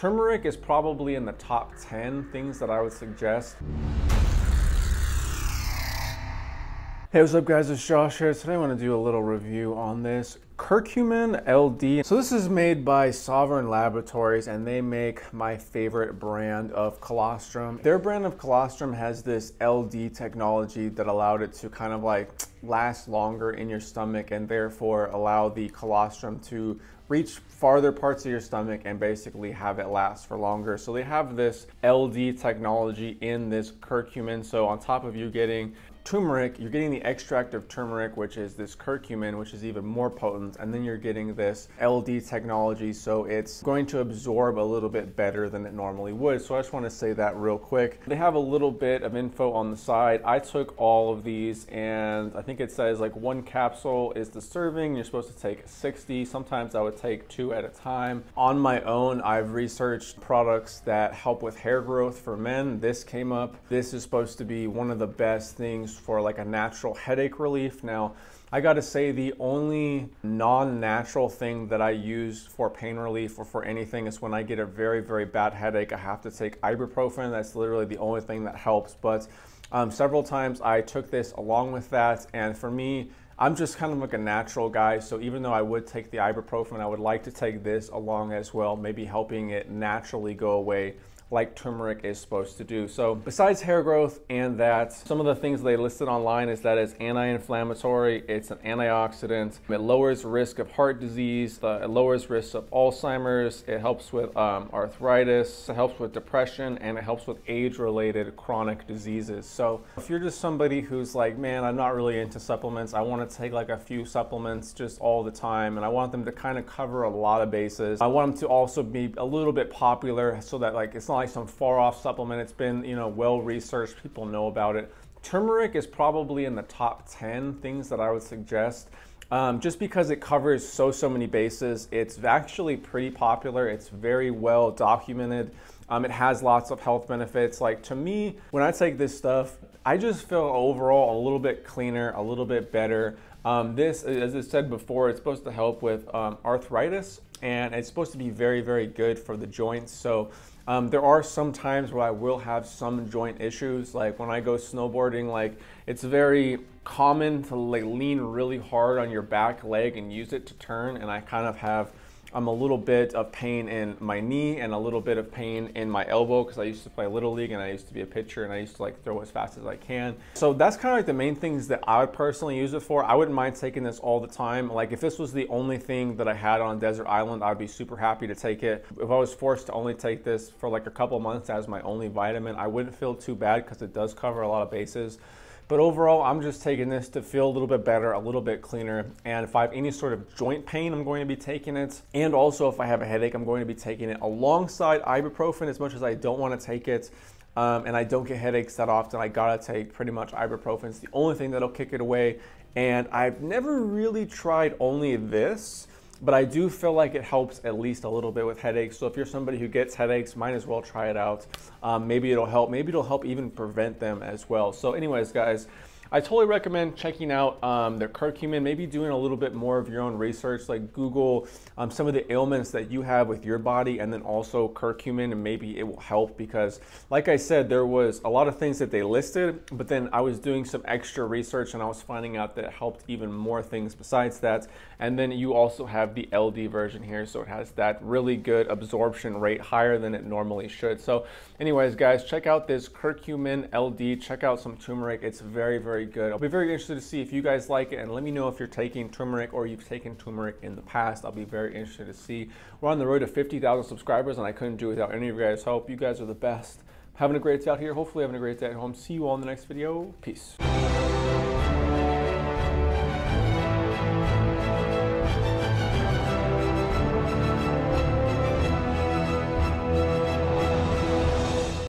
Turmeric is probably in the top 10 things that I would suggest. Hey, what's up guys, it's Josh here. Today I want to do a little review on this Curcumin LD. So this is made by Sovereign Laboratories and they make my favorite brand of colostrum. Their brand of colostrum has this LD technology that allowed it to kind of like last longer in your stomach and therefore allow the colostrum to reach farther parts of your stomach and basically have it last for longer. So they have this LD technology in this curcumin. So on top of you getting turmeric, you're getting the extract of turmeric, which is this curcumin, which is even more potent. And then you're getting this LD technology. So it's going to absorb a little bit better than it normally would. So I just want to say that real quick. They have a little bit of info on the side. I took all of these and I think it says like 1 capsule is the serving. You're supposed to take 60. Sometimes I would take 2 at a time. On my own, I've researched products that help with hair growth for men. This came up. This is supposed to be one of the best things for like a natural headache relief. Now, I gotta say the only non-natural thing that I use for pain relief or for anything is when I get a very, very bad headache, I have to take ibuprofen. That's literally the only thing that helps. But several times I took this along with that. And for me, I'm just kind of like a natural guy. So even though I would take the ibuprofen, I would like to take this along as well, maybe helping it naturally go away like turmeric is supposed to do. So besides hair growth and that, some of the things they listed online is that it's anti-inflammatory, it's an antioxidant, it lowers risk of heart disease, it lowers risk of Alzheimer's, it helps with arthritis, it helps with depression, and it helps with age-related chronic diseases. So if you're just somebody who's like, man, I'm not really into supplements, I want to take like a few supplements just all the time, and I want them to kind of cover a lot of bases. I want them to also be a little bit popular so that like it's not like some far-off supplement. It's been, you know, well-researched. People know about it. Turmeric is probably in the top 10 things that I would suggest. Just because it covers so many bases. It's actually pretty popular. It's very well documented. It has lots of health benefits. Like to me, when I take this stuff, I just feel overall a little bit cleaner, a little bit better. This, as I said before, it's supposed to help with arthritis and it's supposed to be very, very good for the joints. So there are some times where I will have some joint issues. Like when I go snowboarding, like it's very common to like lean really hard on your back leg and use it to turn. And I kind of have a little bit of pain in my knee and a little bit of pain in my elbow because I used to play Little League and I used to be a pitcher and I used to like throw as fast as I can. So that's kind of like the main things that I would personally use it for. I wouldn't mind taking this all the time. Like if this was the only thing that I had on a desert island, I'd be super happy to take it. If I was forced to only take this for like a couple months as my only vitamin, I wouldn't feel too bad because it does cover a lot of bases. But overall, I'm just taking this to feel a little bit better, a little bit cleaner. And if I have any sort of joint pain, I'm going to be taking it. And also if I have a headache, I'm going to be taking it alongside ibuprofen. As much as I don't want to take it and I don't get headaches that often, I gotta take pretty much ibuprofen. It's the only thing that'll kick it away. And I've never really tried only this, but I do feel like it helps at least a little bit with headaches. So if you're somebody who gets headaches, might as well try it out. Maybe it'll help. Maybe it'll help even prevent them as well. So anyways, guys, I totally recommend checking out their curcumin, maybe doing a little bit more of your own research, like Google some of the ailments that you have with your body and then also curcumin, and maybe it will help because like I said, there was a lot of things that they listed, but then I was doing some extra research and I was finding out that it helped even more things besides that. And then you also have the LD version here. So it has that really good absorption rate, higher than it normally should. So anyways, guys, check out this curcumin LD, check out some turmeric. It's very, very good. I'll be very interested to see if you guys like it and let me know if you're taking turmeric or you've taken turmeric in the past. I'll be very interested to see. We're on the road to 50,000 subscribers and I couldn't do it without any of you guys' help. You guys are the best. Having a great day out here. Hopefully having a great day at home. See you all in the next video. Peace.